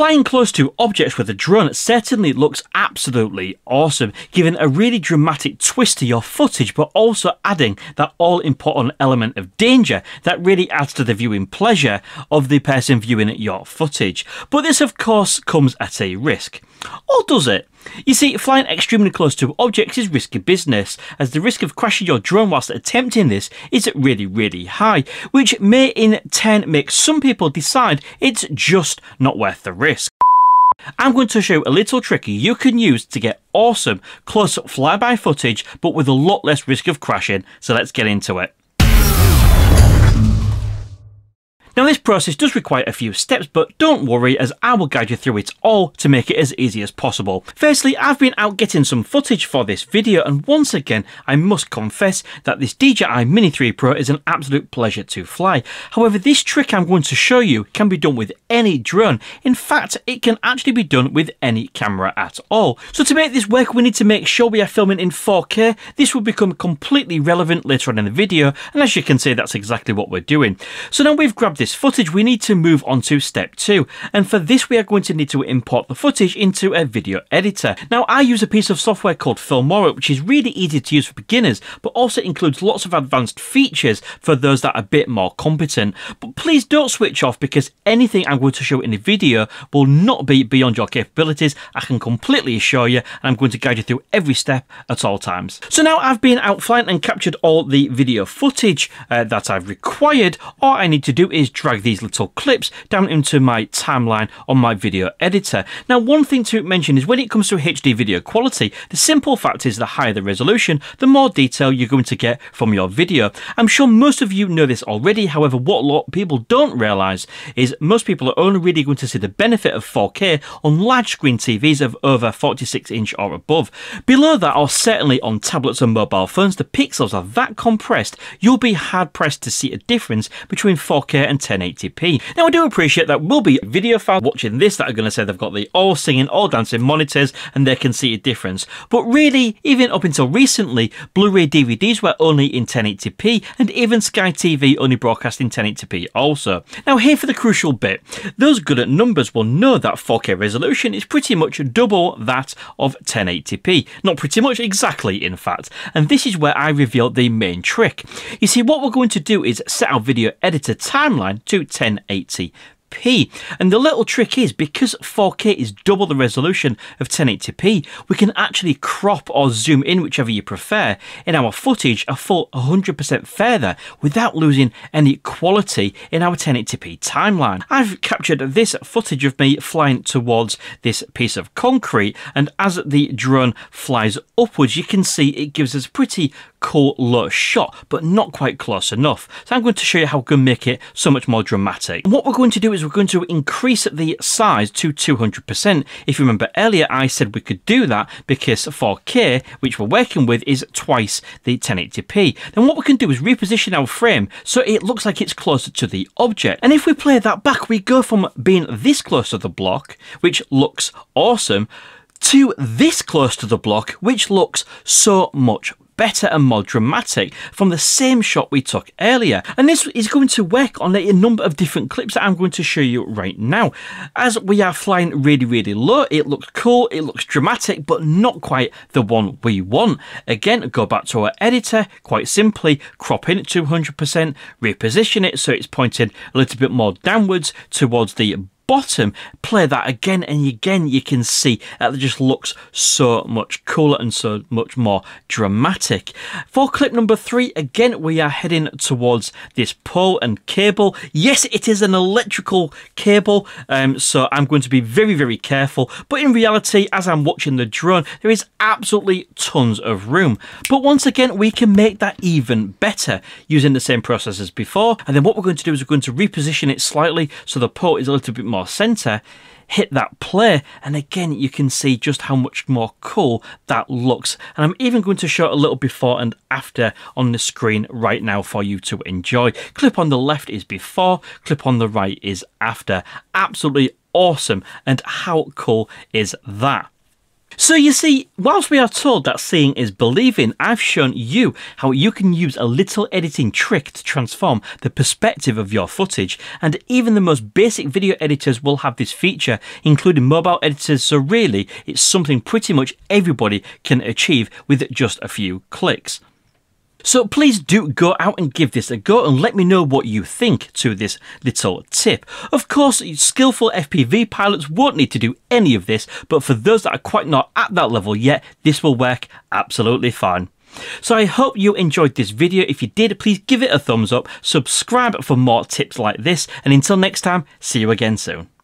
Flying close to objects with a drone certainly looks absolutely awesome, giving a really dramatic twist to your footage but also adding that all-important element of danger that really adds to the viewing pleasure of the person viewing your footage. But this of course comes at a risk. Or does it? You see, flying extremely close to objects is risky business, as the risk of crashing your drone whilst attempting this is really, really high, which may in turn make some people decide it's just not worth the risk. I'm going to show you a little trick you can use to get awesome close-up flyby footage, but with a lot less risk of crashing, so let's get into it. Now this process does require a few steps, but don't worry as I will guide you through it all to make it as easy as possible. Firstly, I've been out getting some footage for this video, and once again I must confess that this DJI Mini 3 Pro is an absolute pleasure to fly. However, this trick I'm going to show you can be done with any drone. In fact, it can actually be done with any camera at all. So to make this work, we need to make sure we are filming in 4K. This will become completely relevant later on in the video, and as you can see, that's exactly what we're doing. So now we've grabbed this footage, we need to move on to step 2, and for this we are going to need to import the footage into a video editor. Now I use a piece of software called Filmora, which is really easy to use for beginners but also includes lots of advanced features for those that are a bit more competent. But please don't switch off, because anything I'm going to show in the video will not be beyond your capabilities, I can completely assure you, and I'm going to guide you through every step at all times. So now I've been out flying and captured all the video footage that I've required. All I need to do is drag these little clips down into my timeline on my video editor. Now, one thing to mention is when it comes to HD video quality, the simple fact is the higher the resolution, the more detail you're going to get from your video. I'm sure most of you know this already, however, what a lot of people don't realise is most people are only really going to see the benefit of 4K on large screen TVs of over 46 inch or above. Below that, or certainly on tablets and mobile phones, the pixels are that compressed, you'll be hard pressed to see a difference between 4K and 1080p. Now I do appreciate that will be video fans watching this that are going to say they've got the all singing, all dancing monitors and they can see a difference. But really, even up until recently, Blu-ray DVDs were only in 1080p, and even Sky TV only broadcast in 1080p also. Now here for the crucial bit. Those good at numbers will know that 4K resolution is pretty much double that of 1080p. Not pretty much, exactly in fact. And this is where I reveal the main trick. You see, what we're going to do is set our video editor timeline to 1080p, and the little trick is, because 4K is double the resolution of 1080p, we can actually crop or zoom in, whichever you prefer, in our footage a full 100% further without losing any quality in our 1080p timeline. I've captured this footage of me flying towards this piece of concrete, and as the drone flies upwards you can see it gives us pretty cool low shot, but not quite close enough. So I'm going to show you how we can make it so much more dramatic. And what we're going to do is we're going to increase the size to 200%. If you remember earlier, I said we could do that because 4K, which we're working with, is twice the 1080p. Then what we can do is reposition our frame so it looks like it's closer to the object. And if we play that back, we go from being this close to the block, which looks awesome, to this close to the block, which looks so much better and more dramatic from the same shot we took earlier. And this is going to work on a number of different clips that I'm going to show you right now. As we are flying really, really low, it looks cool, it looks dramatic, but not quite the one we want. Again, go back to our editor, quite simply crop in at 200%, reposition it so it's pointed a little bit more downwards towards the bottom, play that again, and again you can see that it just looks so much cooler and so much more dramatic. For clip number 3, again we are heading towards this pole and cable. Yes, it is an electrical cable, so I'm going to be very, very careful, but in reality as I'm watching the drone there is absolutely tons of room. But once again we can make that even better using the same process as before, and then what we're going to do is we're going to reposition it slightly so the pole is a little bit more center, hit that play, and again you can see just how much more cool that looks. And I'm even going to show a little before and after on the screen right now for you to enjoy. Clip on the left is before, clip on the right is after. Absolutely awesome, and how cool is that? So you see, whilst we are told that seeing is believing, I've shown you how you can use a little editing trick to transform the perspective of your footage, and even the most basic video editors will have this feature, including mobile editors, so really it's something pretty much everybody can achieve with just a few clicks. So please do go out and give this a go and let me know what you think to this little tip. Of course, skillful FPV pilots won't need to do any of this, but for those that are quite not at that level yet, this will work absolutely fine. So I hope you enjoyed this video. If you did, please give it a thumbs up, subscribe for more tips like this, and until next time, see you again soon.